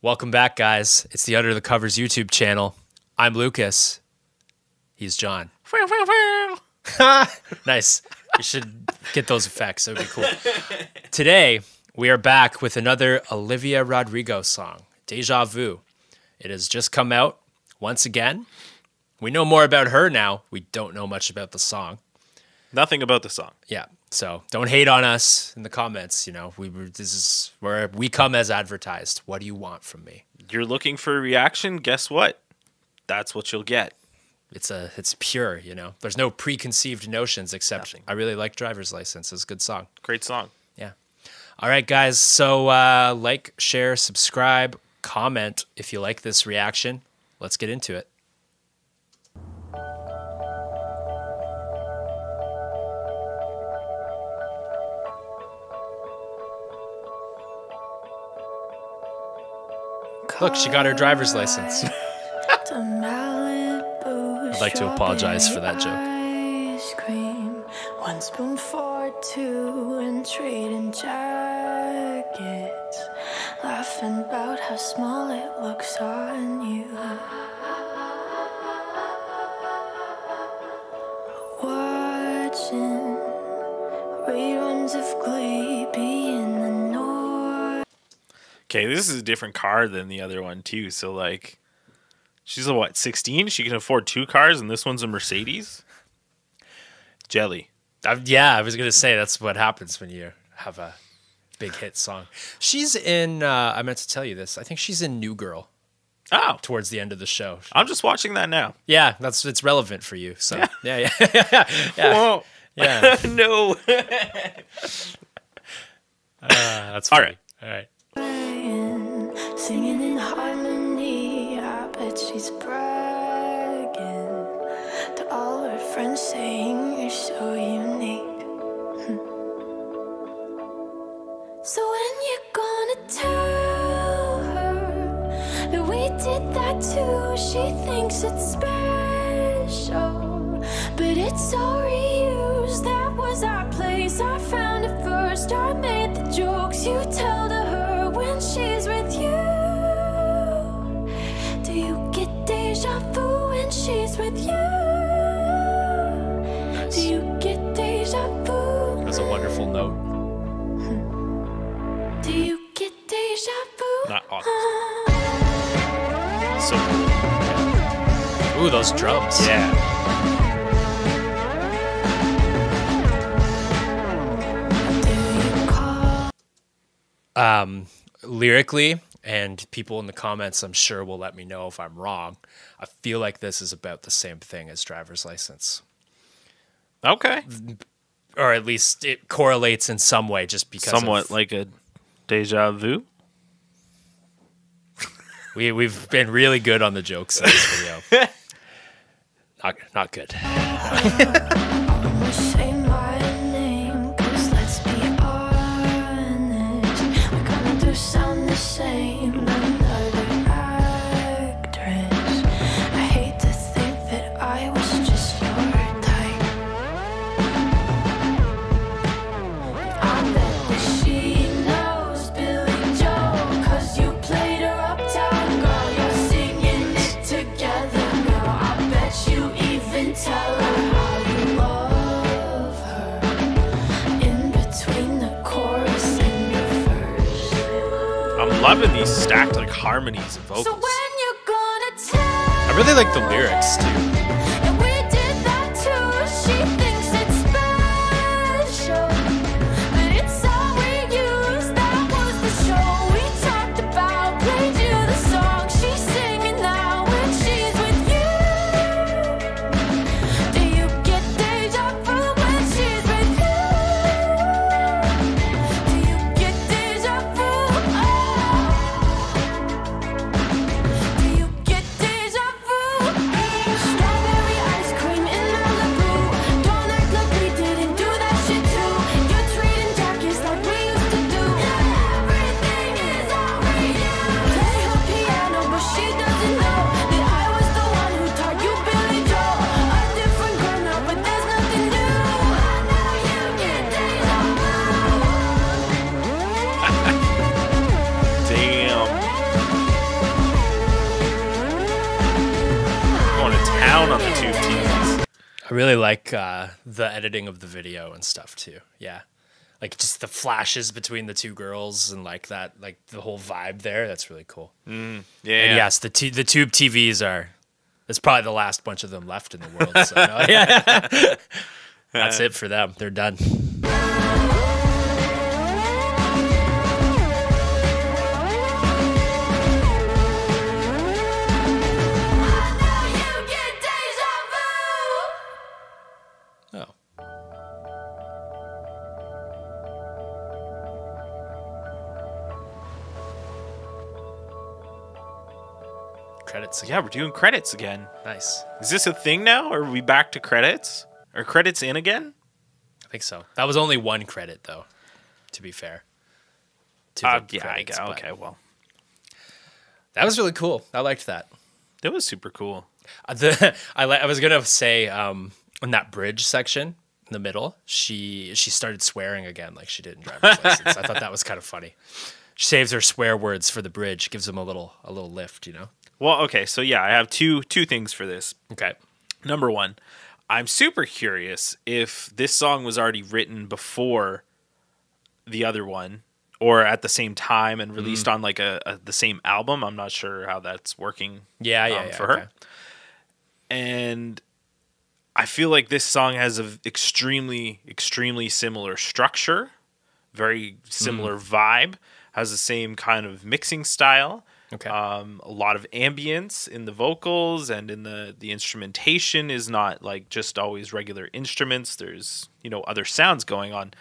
Welcome back, guys. It's the Under the Covers YouTube channel. I'm Lucas. He's John. Nice. You should get those effects. That would be cool. Today, we are back with another Olivia Rodrigo song, Deja Vu. It has just come out once again. We know more about her now. We don't know much about the song. Nothing about the song. Yeah. So don't hate on us in the comments. You know, this is where we come as advertised. What do you want from me? You're looking for a reaction. Guess what? That's what you'll get. It's pure. You know, there's no preconceived notions. Except nothing. I really like Driver's License. It's a good song. Great song. Yeah. All right, guys. So like, share, subscribe, comment if you like this reaction. Let's get into it. Look, she got her driver's license. I'd like to apologize for that joke. Ice cream, one spoon for two, and trading jackets, laughing about how small it looks on you. Watching reruns of Glee, being the north. Okay, this is a different car than the other one, too. So, like, she's a, what, 16? She can afford two cars, and this one's a Mercedes? Jelly. Yeah, I was going to say that's what happens when you have a big hit song. She's in, I meant to tell you this, I think she's in New Girl. Oh. Towards the end of the show. I'm just watching that now. Yeah, it's relevant for you. So, yeah. Yeah. Whoa. Yeah. No. That's funny. All right. Singing in harmony, I bet she's bragging to all her friends, saying you're so unique. So when you're gonna tell her that we did that too, she thinks it's special, but it's all reused. That was our place, I found it first, I made the jokes you told her. When she's with you, do you get deja vu when she's with you? Nice. Do you get deja vu? That's a wonderful note. Do you get deja vu? Not awesome. So cool. Ooh, those drums. Yeah. Lyrically, and people in the comments, I'm sure, will let me know if I'm wrong. I feel like this is about the same thing as Driver's License. Okay. Or at least it correlates in some way, just because. Somewhat of, like a deja vu. We've been really good on the jokes in this video. Not good. Loving these stacked like harmonies and vocals. So when you're gonna tell, I really like the lyrics too. And we did that too. She thinks it's special, but it's all we used. That was the show we talked about. Played you the song she's singing now when she's with you. Do you get deja vu when she's with you? Do you get deja vu? Do you get deja vu? down on the tube TVs. I really like the editing of the video and stuff too. Yeah. Like just the flashes between the two girls and like that, like the whole vibe there. That's really cool. Mm, yeah. And yes, the tube TVs are. It's probably the last bunch of them left in the world. So no, yeah. That's it for them. They're done. Credits again. Yeah, we're doing credits again. Nice. Is this a thing now? Or are we back to credits? Are credits in again? I think so. That was only one credit, though, to be fair. Yeah, credits, I got, okay, well. That was really cool. I liked that. That was super cool. I was going to say, in that bridge section in the middle, she started swearing again like she did in Driver's License. I thought that was kind of funny. She saves her swear words for the bridge, gives them a little lift, you know? Well, okay, so yeah, I have two things for this. Okay. Number one, I'm super curious if this song was already written before the other one or at the same time and released on like the same album. I'm not sure how that's working for her. And I feel like this song has an extremely, extremely similar structure, very similar vibe, has the same kind of mixing style. Okay. A lot of ambience in the vocals and in the instrumentation is not like just always regular instruments. There's, you know, other sounds going on.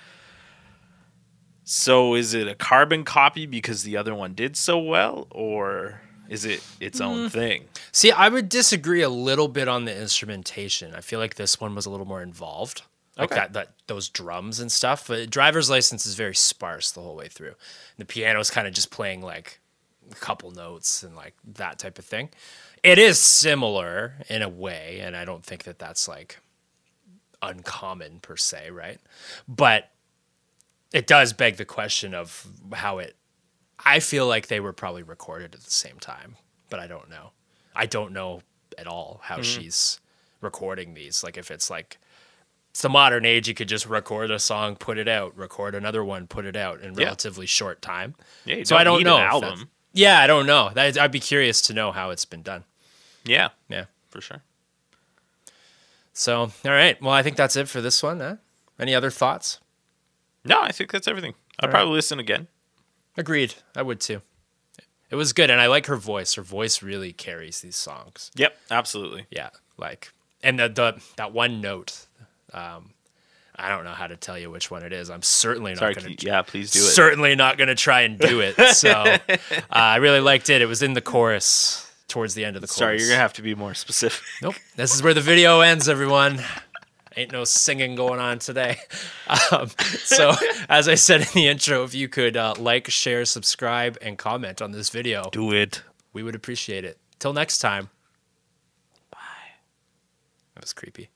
So is it a carbon copy because the other one did so well, or is it its own thing? See, I would disagree a little bit on the instrumentation. I feel like this one was a little more involved. Like those drums and stuff. But Driver's License is very sparse the whole way through. The piano is kind of just playing like a couple notes and like that type of thing. It is similar in a way, and I don't think that that's like uncommon per se, right? But it does beg the question of how it, I feel like they were probably recorded at the same time, but I don't know. I don't know at all how she's recording these. Like if it's like, it's the modern age, you could just record a song, put it out, record another one, put it out in relatively short time. Yeah, so I don't know. Album. Yeah, I don't know. I'd be curious to know how it's been done. Yeah. Yeah. For sure. So, all right. Well, I think that's it for this one. Huh? Any other thoughts? No, I think that's everything. I'd probably listen again. Agreed. I would too. It was good. And I like her voice. Her voice really carries these songs. Yep. Absolutely. Yeah. Like, and that one note. I don't know how to tell you which one it is. I'm certainly not going to. Yeah, please do it. Certainly not going to try and do it. So I really liked it. It was in the chorus, towards the end of the chorus. Sorry, you're going to have to be more specific. Nope. This is where the video ends, everyone. Ain't no singing going on today. So as I said in the intro, if you could like, share, subscribe, and comment on this video. Do it. We would appreciate it. Till next time. Bye. That was creepy.